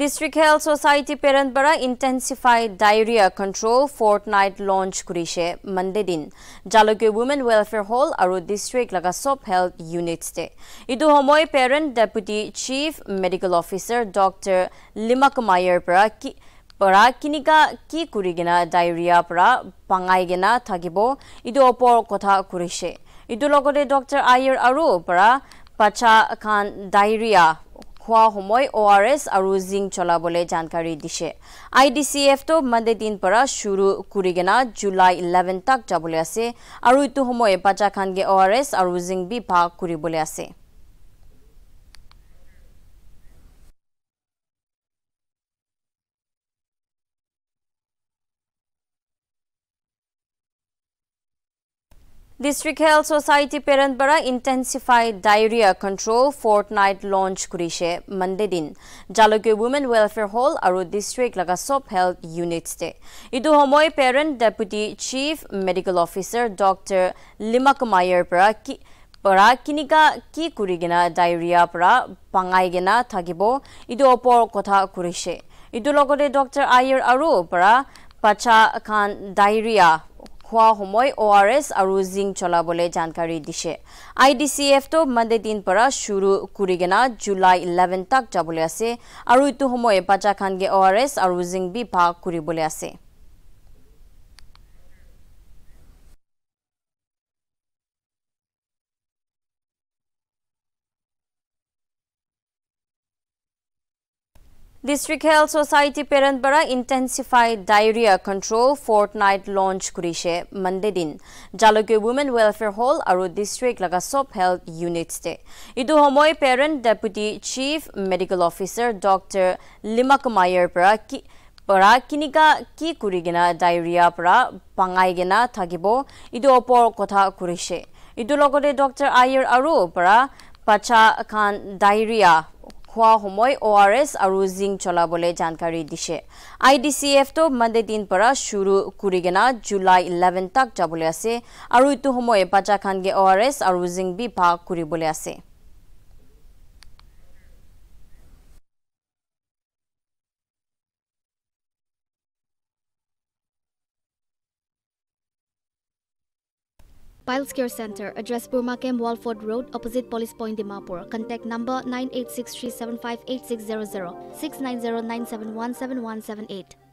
District Health Society Peren bara Intensified Diarrhoea Control Fortnight launch kurise Monday din Jalukie Women Welfare Hall aru District laga sob health units te. Itu homoi Peren Deputy Chief Medical Officer Dr. Limakum Aier para kinika ki kurigena diarrhea para pangaigena thagibo itu opor kotha kurise. Itu logote Dr. Aier aru para pacha khan diarrhea हुआ होमोई ORS अरुजिंग चला बोले जानकारी दिशे IDCF तो Monday दिन पर शुरू कुरिगना जुलाई 11 तक जा बोले आसे अरु इतु होमोई पाचा खान के ORS अरुजिंग भी भाग कुरी बोले आसे District Health Society Peren bara Intensified Diarrhoea Control Fortnight launch kurise Monday din Jalukie Women Welfare Hall aru District laga sob health units te. Itu homoi Peren Deputy Chief Medical Officer Dr. Limakum Aier para kinika ki kurigena diarrhea para pangaigena thagibo itu opor kotha kurise. Itu logote Dr. Aier aru para pacha khan diarrhea हुआ होमोई ORS अरुजिंग चला बोले जानकारी दिशे IDCF तो Monday दिन पर शुरू कुरिगना जुलाई 11 तक जा बोले आसे अरु इतु होमोई पाचा खान के ORS अरुजिंग भी भाग कुरी बोले आसे District Health Society Peren bara Intensified Diarrhoea Control Fortnight launch kurise Monday din Jalukie Women Welfare Hall aru District laga sob health units te. Itu homoi Peren Deputy Chief Medical Officer Dr. Limakum Aier para kinika ki kurigena diarrhea para pangaigena thagibo itu opor kotha kurise. Itu logote Dr. Aier aru para pacha khan diarrhea हुआ होमोई ORS अरुजिंग चला बोले जानकारी दिशे IDCF तो Monday दिन पर शुरू कुरिगना जुलाई 11 तक जा बोले आसे अरु इतु होमोई पाचा खान के ORS अरुजिंग भी भाग कुरी बोले आसे Piles Care Center, address Purma Kem Walford Road, opposite Police Point, Dimapur. Contact number 9863758600, 6909717178.